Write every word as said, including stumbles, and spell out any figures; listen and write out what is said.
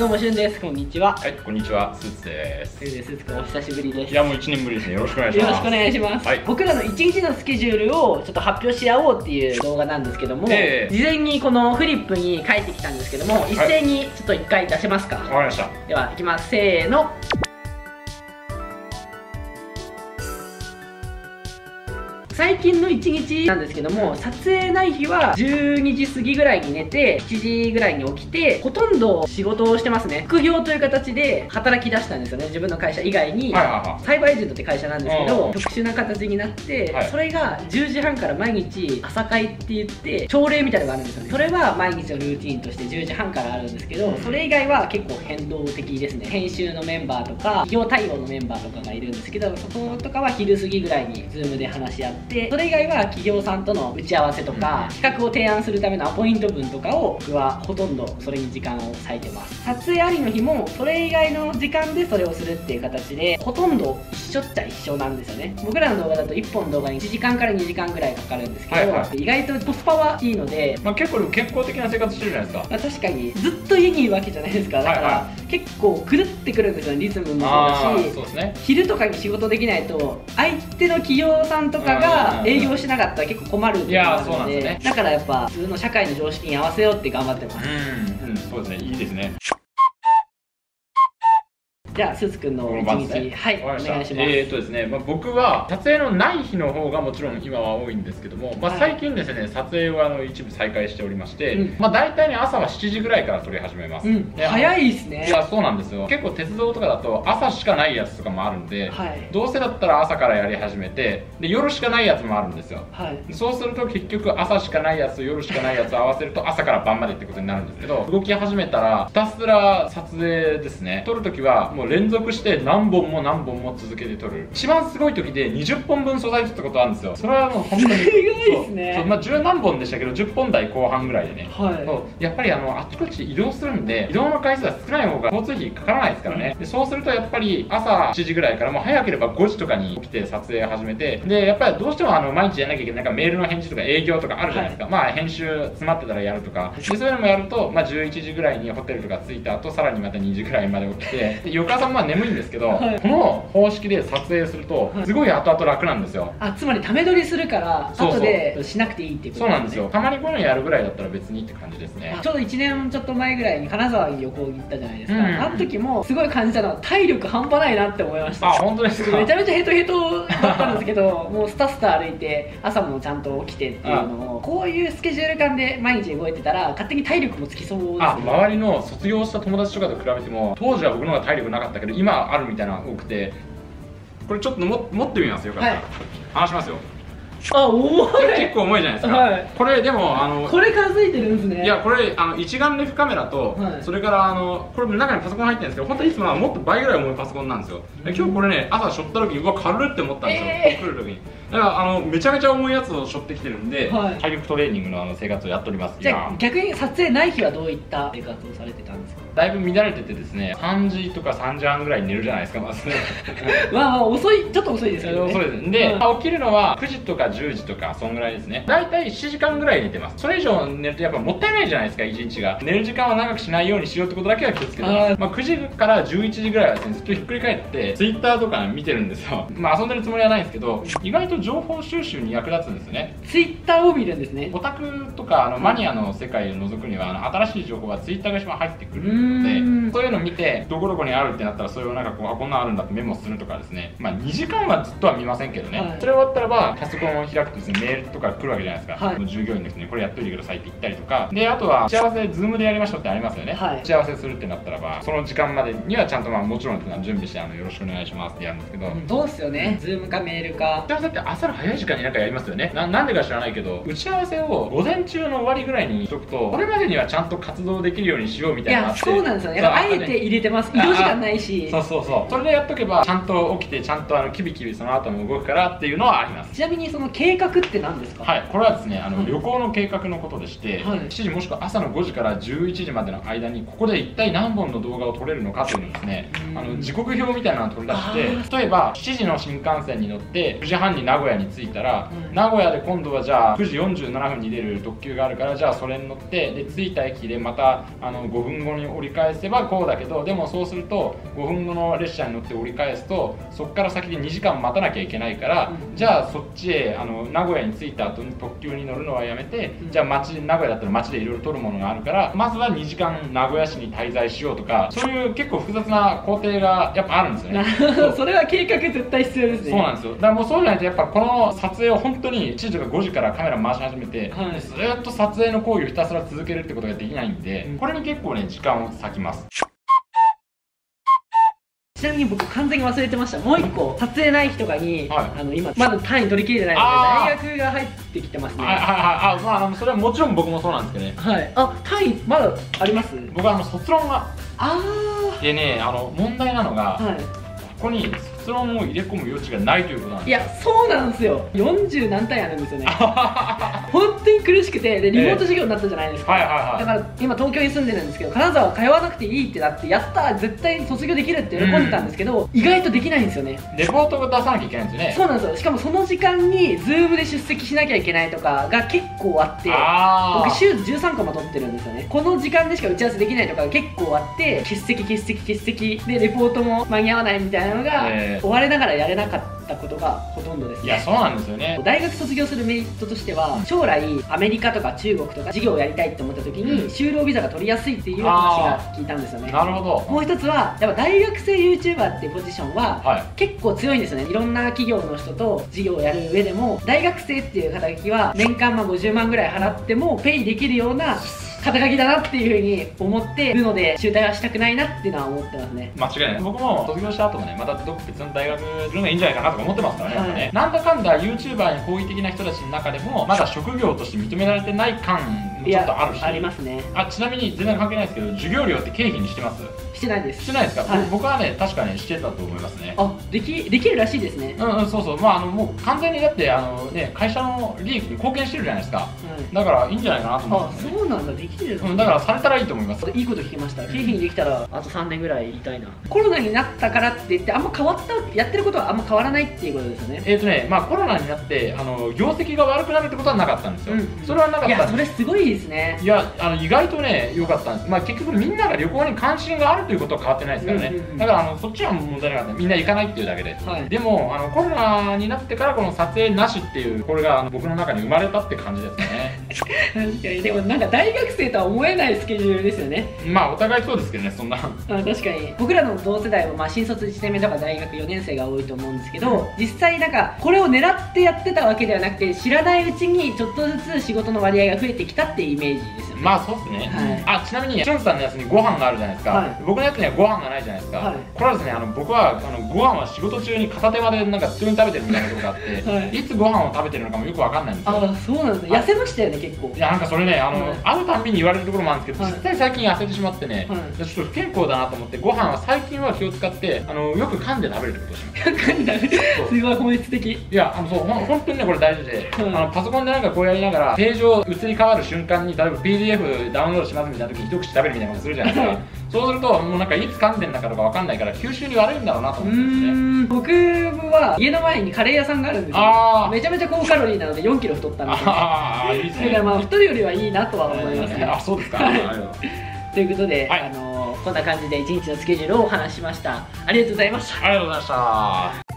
どうもしゅんです。こんにちは。はい、こんにちは。スーツです。スーツくん、お久しぶりです。いや、もう一年ぶりですね。よろしくお願いします。よろしくお願いします。はい、僕らの一日のスケジュールをちょっと発表し合おうっていう動画なんですけども、えー、事前にこのフリップに書いてきたんですけども、はい、一斉にちょっと一回出せますか。わかりました。では、いきます。せーの。最近のいちにちなんですけども、撮影ない日はじゅうにじ過ぎぐらいに寝てしちじぐらいに起きて、ほとんど仕事をしてますね。副業という形で働き出したんですよね、自分の会社以外に。サイバーエージェントって会社なんですけど、特殊な形になって、はい、それがじゅうじはんから毎日朝会って言って朝礼みたいなのがあるんですよね。それは毎日のルーティンとしてじゅうじはんからあるんですけど、それ以外は結構変動的ですね。編集のメンバーとか企業対応のメンバーとかがいるんですけど、そことかは昼過ぎぐらいに ズーム で話し合って、でそれ以外は企業さんとの打ち合わせとか、うん、企画を提案するためのアポイント分とかを僕はほとんどそれに時間を割いてます。撮影ありの日もそれ以外の時間でそれをするっていう形で、ほとんど一緒っちゃ一緒なんですよね。僕らの動画だといっぽん動画にいちじかんからにじかんぐらいかかるんですけど、はいはい、意外とコスパはいいので、まあ結構健康的な生活してるじゃないですか。まあ確かにずっと家にいるわけじゃないですか。だから、はい、はい、結構狂ってくるんですよ、リズムもそうだし、ね、昼とかに仕事できないと相手の企業さんとかが営業しなかったら結構困るっていうのがあるので、ね、だからやっぱ普通の社会の常識に合わせようって頑張ってます。うん、うん、そうですね、いいですね。じゃあスーツくんの一日、はい、お願いします。えっとですね、まあ僕は撮影のない日の方がもちろん今は多いんですけども、まあ最近ですね、撮影はあの一部再開しておりまして、うん、まあ大体ね朝はしちじぐらいから撮り始めます。うん、早いですね。いや、そうなんですよ。結構鉄道とかだと朝しかないやつとかもあるんで、はい、どうせだったら朝からやり始めて、で夜しかないやつもあるんですよ。はい、そうすると結局朝しかないやつと夜しかないやつを合わせると朝から晩までってことになるんですけど、動き始めたらひたすら撮影ですね。撮るときはもう連続して何本も何本も続けて撮る。一番すごい時でにじゅっぽんぶん素材撮ったことあるんですよ。それはもう本当にすごいですね。まあじゅうなんぼんでしたけどじゅっぽんだいこう半ぐらいでね、はい、やっぱりあのあちこち移動するんで移動の回数は少ない方が交通費かからないですからね。でそうするとやっぱり朝しちじぐらいからもう早ければごじとかに起きて撮影を始めて、でやっぱりどうしてもあの毎日やんなきゃいけない、なんかメールの返事とか営業とかあるじゃないですか、はい、まあ編集詰まってたらやるとか、でそういうのもやると、まあ、じゅういちじぐらいにホテルとか着いた後さらにまたにじぐらいまで起きて翌朝もまあ眠いんですけど、はい、この方式で撮影するとすごい後々楽なんですよ。あ、つまりため撮りするから後でしなくていいっていうことですね。そうなんですよ。たまにこういうのやるぐらいだったら別にって感じですね。ちょうどいちねんちょっと前ぐらいに金沢に旅行行ったじゃないですか、うん、あの時もすごい感じたのは体力半端ないなって思いました。あ、本当ですか。めちゃめちゃヘトヘトだったんですけどもうスタスタ歩いて朝もちゃんと起きてっていうのを、こういうスケジュール感で毎日動いてたら勝手に体力もつきそうです、ね、あ、周りの卒業した友達とかと比べても当時は僕の方が体力なかったけど今あるみたいなのが多くて、これちょっとも持ってみますよ。よかったら離しますよ。あ、重い。結構重いじゃないですか、はい、これでもあのこれかついてるんですね。いや、これあの一眼レフカメラと、はい、それからあのこれ中にパソコン入ってるんですけど、本当にいつもはもっと倍ぐらい重いパソコンなんですよ。今日これね朝しょった時うわ軽いって思ったんですよ、えー、来る時に。だからあのめちゃめちゃ重いやつをしょってきてるんで、はい、体力トレーニングのあの生活をやっております。じゃあ逆に撮影ない日はどういった生活をされてたんですか。だいぶ乱れててですね、さんじとかさんじはんぐらいに寝るじゃないですか、まずね。まあ遅い、ちょっと遅いですよね。遅いです。で、うん、起きるのはくじとかじゅうじとかそんぐらいですね。だいたいななじかんぐらい寝てます。それ以上寝るとやっぱもったいないじゃないですか、いちにちが。寝る時間は長くしないようにしようってことだけは気をつけてます。あまあくじからじゅういちじぐらいはですね、ずっとひっくり返ってツイッターとか見てるんですよ。まあ遊んでるつもりはないんですけど、意外と情報収集に役立つんですよね。ツイッターを見るんですね。オタクとかあのマニアの世界を覗くには、あの新しい情報がツイッターが一番入ってくる。でそういうのを見てどこどこにあるってなったら、それをなんかこうあこんなんあるんだってメモするとかですね。まあにじかんはずっとは見ませんけどね、はい、それ終わったらばパソコンを開くとですね、メールとか来るわけじゃないですか、はい、従業員の人にこれやっといてくださいって言ったりとかで、あとは打ち合わせ ズーム でやりましょうってありますよね、はい、打ち合わせするってなったらばその時間までにはちゃんとまあもちろん準備してあのよろしくお願いしますってやるんですけど、うん、どうっすよね、 ズーム かメールか。打ち合わせって朝の早い時間になんかやりますよね。 な, なんでか知らないけど、打ち合わせを午前中の終わりぐらいにしとくと、これまでにはちゃんと活動できるようにしようみたいな。そうなんですよね。あえて入れてます。移動時間ないし。そうそうそう。それでやっとけばちゃんと起きてちゃんとあのキビキビその後も動くからっていうのはあります。ちなみにその計画って何ですか？はい、これはですね、あの、はい、旅行の計画のことでして、はい、しちじもしくは朝のごじからじゅういちじまでの間にここで一体何本の動画を撮れるのかというのですね、あの時刻表みたいなのを取り出して、例えばしちじの新幹線に乗ってくじはんに名古屋に着いたら、うん、名古屋で今度はじゃあくじよんじゅうななふんに出る特急があるから、じゃあそれに乗ってで着いた駅でまたあのごふんごに折り返せばこうだけど、でもそうするとごふんごの列車に乗って折り返すとそこから先でにじかん待たなきゃいけないから、うん、じゃあそっちへあの名古屋に着いた後に特急に乗るのはやめて、うん、じゃあ町名古屋だったら町でいろいろ取るものがあるからまずはにじかん名古屋市に滞在しようとか、そういう結構複雑な工程がやっぱあるんですよね。それは計画絶対必要ですね。そうなんですよ。だからもうそうじゃないとやっぱこの撮影を本当にしちじとかごじからカメラ回し始めて、はい、ずっと撮影の行為をひたすら続けるってことができないんで、うん、これに結構ね時間を割きます。ちなみに僕完全に忘れてました。もう一個撮影ない日とかに、はい、あの今まだ単位取り切れてないので大学が入ってきてますね。あああ、まあそれはもちろん僕もそうなんですけどね。はい。あ、単位まだあります？僕はあの卒論が。ああ。でね、あの問題なのが、はい、ここに卒論を入れ込む余地がないということなんです。いや、そうなんですよ。よんじゅう何単位あるんですよね。本当に苦しくて、でリモート授業になったじゃないですか。だから今東京に住んでるんですけど、金沢は通わなくていいってなって、やったー絶対卒業できるって喜んでたんですけど、うん、意外とできないんですよね。レポートを出さなきゃいけないんですよね。そうなんですよ。しかもその時間に ズーム で出席しなきゃいけないとかが結構あって、僕週じゅうさんコマ取ってるんですよね。この時間でしか打ち合わせできないとか結構あって、欠席欠席欠席でレポートも間に合わないみたいなのが、えー、追われながらやれなかったことがほとんどですね。いや、そうなんですよね。大学卒業するメリットとしては、将来アメリカとか中国とか事業をやりたいと思った時に就労ビザが取りやすいっていう話が聞いたんですよね。なるほど。もう一つはやっぱ大学生 ユーチューバー ってポジションは、はい、結構強いんですよね。いろんな企業の人と事業をやる上でも大学生っていう肩書きは年間まあごじゅうまんぐらい払ってもペイできるような肩書きだなっていうふうに思ってるので、中退はしたくないなっていうのは思ってますね。間違いない。僕も卒業した後もね、またどっか別の大学するのがいいんじゃないかなとか思ってますからね、はい、やっぱね、なんだかんだ ユーチューバー に好意的な人たちの中でもまだ職業として認められてない感もちょっとあるし、ありますね。あ、ちなみに全然関係ないですけど、授業料って経費にしてます？してないです。してないですか？はい、僕はね、確かね、してたと思いますね。あ、でき、できるらしいですね。うんうん、そうそう。まあ、あの、もう完全にだって、あのね、会社の利益に貢献してるじゃないですか。うん、だから、いいんじゃないかなと思って、ね。あ、そうなんだ。できる。うん、だから、されたらいいと思います。いいこと聞きました。経費にできたら、あとさんねんぐらいいたいな。コロナになったからって言って、あんま変わった、やってることはあんま変わらないっていうことですよね。えっとね、まあ、コロナになって、あの、業績が悪くなるってことはなかったんですよ。うんうん、それはなかった。いや、それすごいですね。いや、あの、意外とね、良かったんです。まあ、結局、みんなが旅行に関心がある。ということは変わってないですからね。だからあのそっちは問題なかった。みんな行かないっていうだけで。はい、でもあのコロナになってからこの撮影なしっていうこれがあの僕の中に生まれたって感じですね。確かに。でもなんか大学生とは思えないスケジュールですよね。まあお互いそうですけどね、そんな。あ、確かに僕らの同世代はまあ新卒いちねんめとか大学よねんせいが多いと思うんですけど、実際なんかこれを狙ってやってたわけではなくて、知らないうちにちょっとずつ仕事の割合が増えてきたっていうイメージですよね。まあそうですね。はい、あ、ちなみにしゅんさんのやつにご飯があるじゃないですか。はい、僕のやつにはご飯がないじゃないですか、はい、これはですね、あの僕はあのご飯は仕事中に片手間でなんか普通に食べてるみたいなことがあって、はい、いつご飯を食べてるのかもよくわかんないんですよ。あ、そうなんですね。痩せましたよね、結構。いや、なんかそれね、あの、はい、会うたんびに言われるところもあるんですけど、はい、実際最近痩せてしまってね、はい、ちょっと不健康だなと思って、ご飯は最近は気を使ってあのよく噛んで食べるってことをします。噛んで食べるすごい本質的。いや、あのそう、ほん本当にね、これ大事で、はい、あのパソコンでなんかこうやりながらページを移り変わる瞬間に、例えば ピーディーエフ ダウンロードしますみたいな時に一口食べるみたいなことするじゃないですか。そうするともうなんかいつ噛んでんだかとかわかんないから吸収に悪いんだろうなと思ってですね。僕は家の前にカレー屋さんがあるんですよ。めちゃめちゃ高カロリーなのでよんキロ太ったんですよ。ああ、いいですね。だからまあ太るよりはいいなとは思いますね。あ、そうですか。ということで、はい、あのこんな感じでいちにちのスケジュールをお話ししました。ありがとうございました。ありがとうございました。